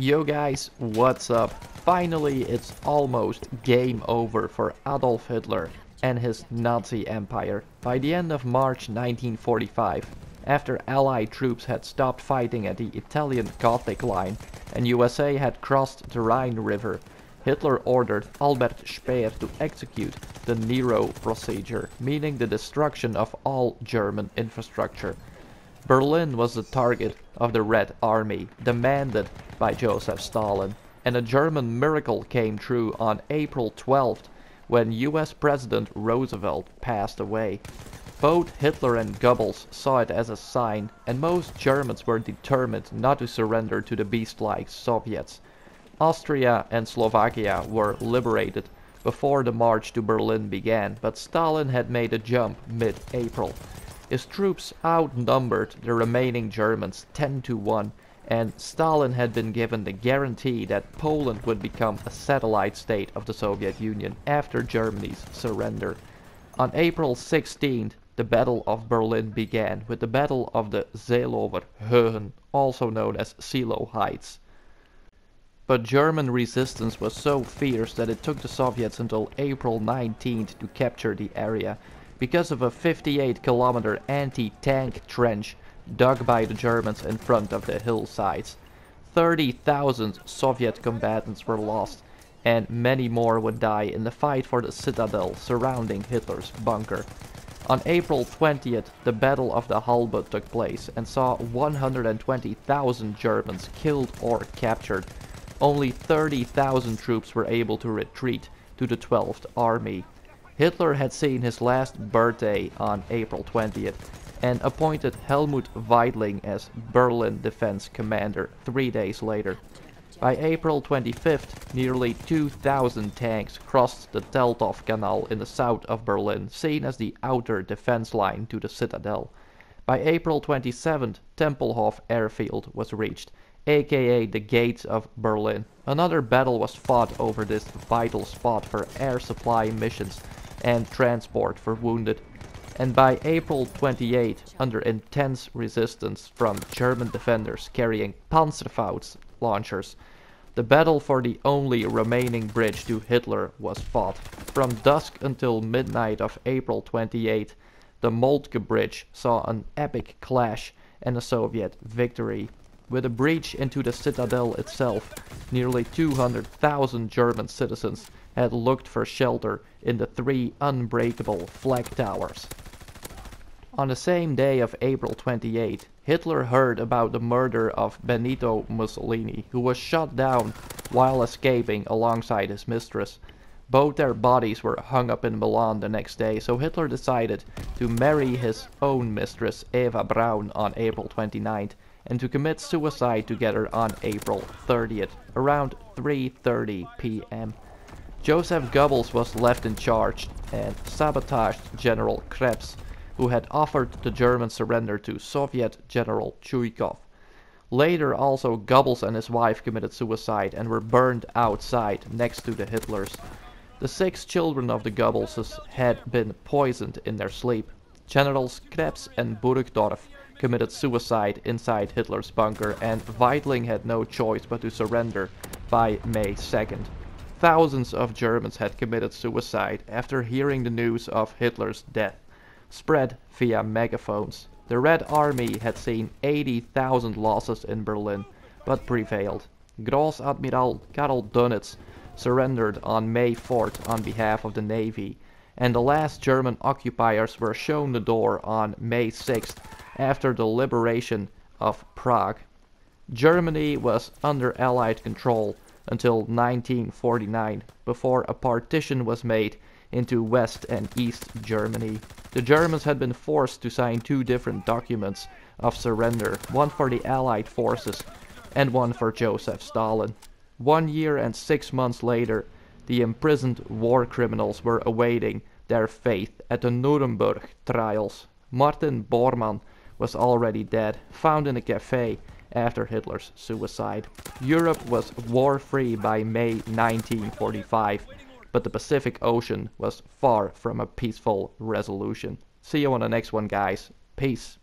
Yo guys, what's up? Finally, it's almost game over for Adolf Hitler and his Nazi empire. By the end of March 1945, after Allied troops had stopped fighting at the Italian Gothic Line and USA had crossed the Rhine River, Hitler ordered Albert Speer to execute the Nero procedure, meaning the destruction of all German infrastructure. Berlin was the target of the Red Army, demanded by Joseph Stalin, and a German miracle came true on April 12th when US President Roosevelt passed away. Both Hitler and Goebbels saw it as a sign, and most Germans were determined not to surrender to the beast-like Soviets. Austria and Slovakia were liberated before the march to Berlin began, but Stalin had made a jump mid-April. His troops outnumbered the remaining Germans 10-1, and Stalin had been given the guarantee that Poland would become a satellite state of the Soviet Union after Germany's surrender. On April 16th, the Battle of Berlin began with the Battle of the Seelower Höhen, also known as Seelow Heights. But German resistance was so fierce that it took the Soviets until April 19th to capture the area. Because of a 58-kilometer anti-tank trench dug by the Germans in front of the hillsides, 30,000 Soviet combatants were lost, and many more would die in the fight for the citadel surrounding Hitler's bunker. On April 20th, the Battle of the Halbe took place and saw 120,000 Germans killed or captured. Only 30,000 troops were able to retreat to the 12th Army. Hitler had seen his last birthday on April 20th and appointed Helmut Weidling as Berlin Defense Commander 3 days later. By April 25th, nearly 2,000 tanks crossed the Teltow Canal in the south of Berlin, seen as the outer defense line to the citadel. By April 27th, Tempelhof airfield was reached, aka the gates of Berlin. Another battle was fought over this vital spot for air supply missions and transport for wounded, and by April 28, under intense resistance from German defenders carrying Panzerfaust launchers, the battle for the only remaining bridge to Hitler was fought. From dusk until midnight of April 28, the Moltke Bridge saw an epic clash and a Soviet victory. With a breach into the citadel itself, nearly 200,000 German citizens had looked for shelter in the 3 unbreakable flag towers. On the same day of April 28, Hitler heard about the murder of Benito Mussolini, who was shot down while escaping alongside his mistress. Both their bodies were hung up in Milan the next day, so Hitler decided to marry his own mistress Eva Braun on April 29th and to commit suicide together on April 30th, around 3:30 p.m. Joseph Goebbels was left in charge and sabotaged General Krebs, who had offered the German surrender to Soviet General Chuikov. Later also Goebbels and his wife committed suicide and were burned outside next to the Hitlers. The 6 children of the Goebbelses had been poisoned in their sleep. Generals Krebs and Burgdorf committed suicide inside Hitler's bunker, and Weidling had no choice but to surrender by May 2nd. Thousands of Germans had committed suicide after hearing the news of Hitler's death, spread via megaphones. The Red Army had seen 80,000 losses in Berlin, but prevailed. Großadmiral Karl Dönitz surrendered on May 4th on behalf of the Navy, and the last German occupiers were shown the door on May 6th after the liberation of Prague. Germany was under Allied control until 1949, before a partition was made into West and East Germany. The Germans had been forced to sign 2 different documents of surrender, one for the Allied forces and one for Joseph Stalin. 1 year and 6 months later, the imprisoned war criminals were awaiting their fate at the Nuremberg trials. Martin Bormann was already dead, found in a cafe after Hitler's suicide. Europe was war-free by May 1945, but the Pacific Ocean was far from a peaceful resolution. See you on the next one, guys. Peace.